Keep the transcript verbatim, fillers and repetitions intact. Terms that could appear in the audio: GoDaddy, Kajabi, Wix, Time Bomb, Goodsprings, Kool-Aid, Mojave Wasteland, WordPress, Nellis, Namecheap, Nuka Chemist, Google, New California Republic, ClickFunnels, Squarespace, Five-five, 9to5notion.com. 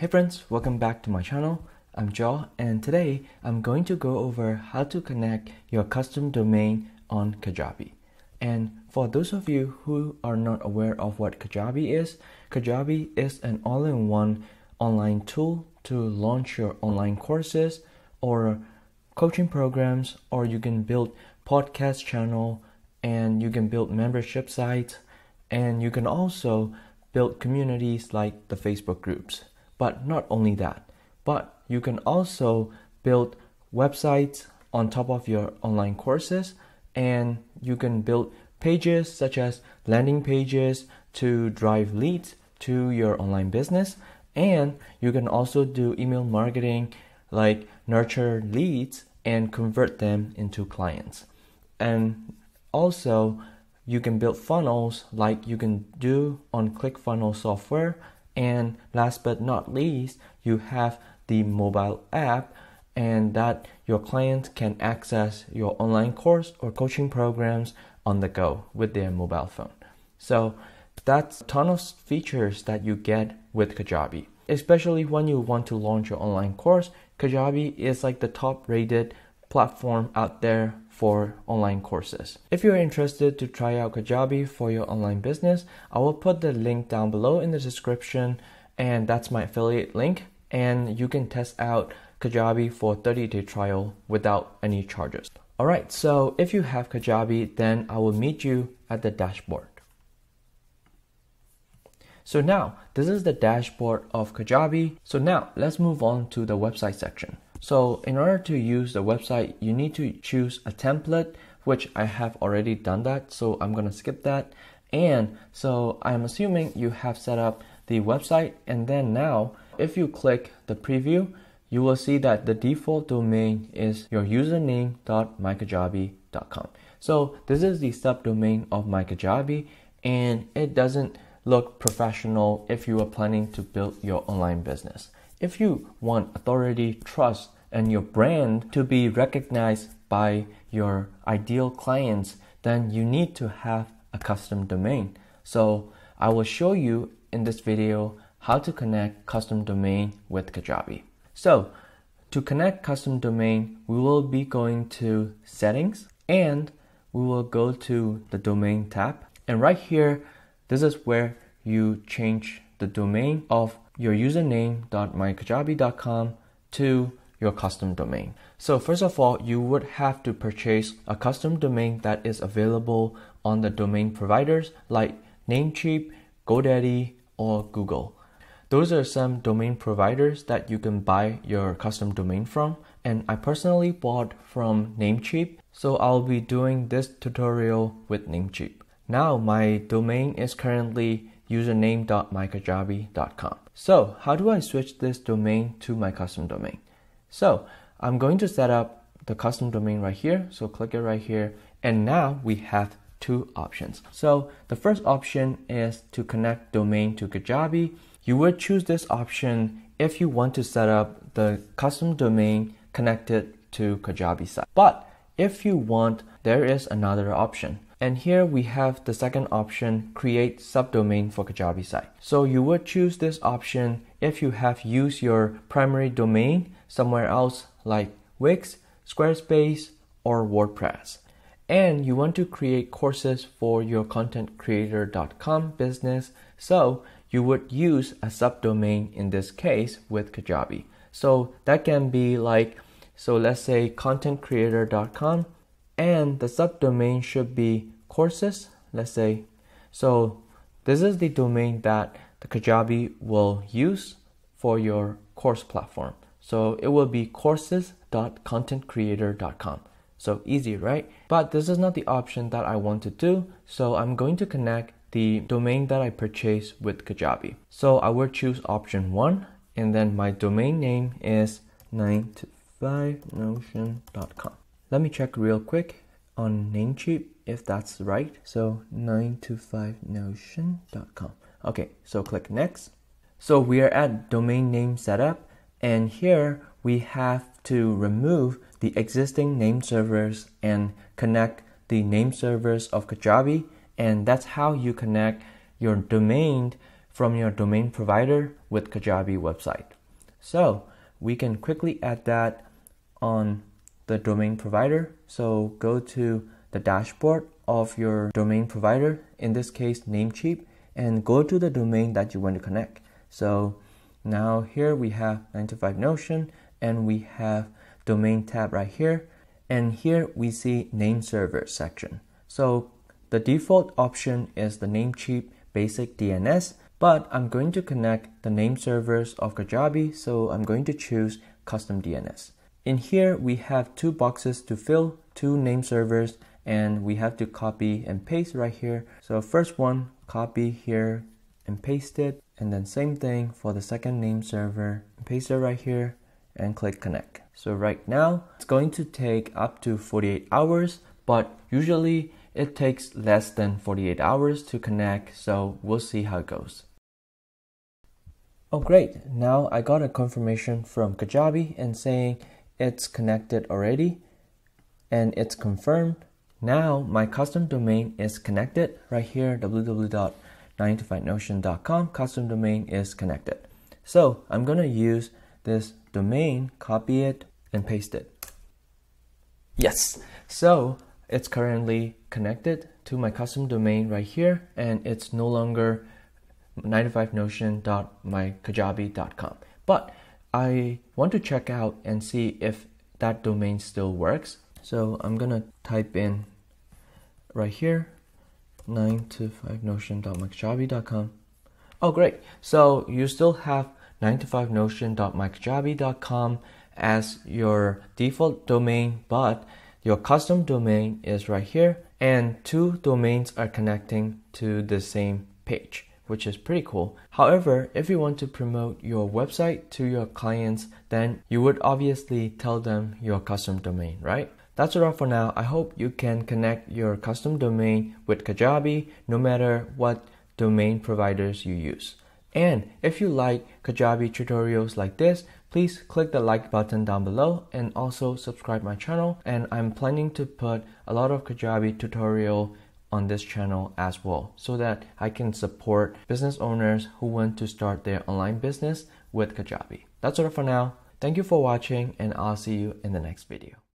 Hey friends, welcome back to my channel. I'm Joel, and today I'm going to go over how to connect your custom domain on Kajabi. And for those of you who are not aware of what Kajabi is, Kajabi is an all-in-one online tool to launch your online courses or coaching programs, or you can build podcast channel, and you can build membership sites, and you can also build communities like the Facebook groups. But not only that, but you can also build websites on top of your online courses, and you can build pages such as landing pages to drive leads to your online business. And you can also do email marketing, like nurture leads and convert them into clients. And also you can build funnels like you can do on ClickFunnels software. And last but not least, you have the mobile app, and that your clients can access your online course or coaching programs on the go with their mobile phone. So that's a ton of features that you get with Kajabi. Especially when you want to launch your online course, Kajabi is like the top rated platform out there for online courses. If you're interested to try out Kajabi for your online business, I will put the link down below in the description, and that's my affiliate link, and you can test out Kajabi for thirty day trial without any charges. All right, so if you have Kajabi, then I will meet you at the dashboard. So now this is the dashboard of Kajabi. So now let's move on to the website section. So in order to use the website, you need to choose a template, which I have already done that, so I'm gonna skip that. And so I'm assuming you have set up the website, and then now if you click the preview, you will see that the default domain is your username dot my kajabi dot com. So this is the subdomain of MyKajabi, and it doesn't look professional if you are planning to build your online business. If you want authority, trust, and your brand to be recognized by your ideal clients, then you need to have a custom domain. So I will show you in this video how to connect custom domain with Kajabi. So to connect custom domain, we will be going to settings, and we will go to the domain tab. And right here, this is where you change the domain of your username dot my kajabi dot com to your custom domain. So first of all, you would have to purchase a custom domain that is available on the domain providers like Namecheap, GoDaddy, or Google. Those are some domain providers that you can buy your custom domain from. And I personally bought from Namecheap, so I'll be doing this tutorial with Namecheap. Now my domain is currently username dot my kajabi dot com. So how do I switch this domain to my custom domain? So I'm going to set up the custom domain right here. So click it right here. And now we have two options. So the first option is to connect domain to Kajabi. You would choose this option if you want to set up the custom domain connected to Kajabi site. But if you want, there is another option. And here we have the second option, create subdomain for Kajabi site. So you would choose this option if you have used your primary domain somewhere else like Wix, Squarespace, or WordPress. And you want to create courses for your content creator dot com business. So you would use a subdomain in this case with Kajabi. So that can be like, so let's say content creator dot com. And the subdomain should be courses, let's say. So this is the domain that the Kajabi will use for your course platform. So it will be courses dot content creator dot com. So easy, right? But this is not the option that I want to do. So I'm going to connect the domain that I purchased with Kajabi. So I will choose option one, and then my domain name is nine to five notion dot com. Let me check real quick on Namecheap if that's right. So nine to five notion dot com. Okay, so click next. So we are at domain name setup, and here we have to remove the existing name servers and connect the name servers of Kajabi, and that's how you connect your domain from your domain provider with Kajabi website. So we can quickly add that on the domain provider. So go to the dashboard of your domain provider, in this case Namecheap, and go to the domain that you want to connect. So now here we have nine to five notion, and we have domain tab right here, and here we see name server section. So the default option is the Namecheap basic D N S, but I'm going to connect the name servers of Kajabi, so I'm going to choose custom D N S. In here we have two boxes to fill, two name servers, and we have to copy and paste right here. So first one, copy here and paste it, and then same thing for the second name server, paste it right here and click connect. So right now it's going to take up to forty-eight hours, but usually it takes less than forty-eight hours to connect, so we'll see how it goes. Oh great, now I got a confirmation from Kajabi and saying it's connected already and it's confirmed. Now my custom domain is connected right here, w w w dot nine to five notion dot com, custom domain is connected. So I'm gonna use this domain, copy it and paste it. Yes, so it's currently connected to my custom domain right here, and it's no longer nine to five notion dot my kajabi dot com. But I want to check out and see if that domain still works. So I'm gonna type in right here nine to five notion dot my kajabi dot com. Oh great, so you still have nine to five notion dot my kajabi dot com as your default domain, but your custom domain is right here, and two domains are connecting to the same page, which is pretty cool. However, if you want to promote your website to your clients, then you would obviously tell them your custom domain, right? That's all for now. I hope you can connect your custom domain with Kajabi no matter what domain providers you use. And if you like Kajabi tutorials like this, please click the like button down below and also subscribe my channel. And I'm planning to put a lot of Kajabi tutorial on this channel as well, so that I can support business owners who want to start their online business with Kajabi. That's all for now. Thank you for watching, and I'll see you in the next video.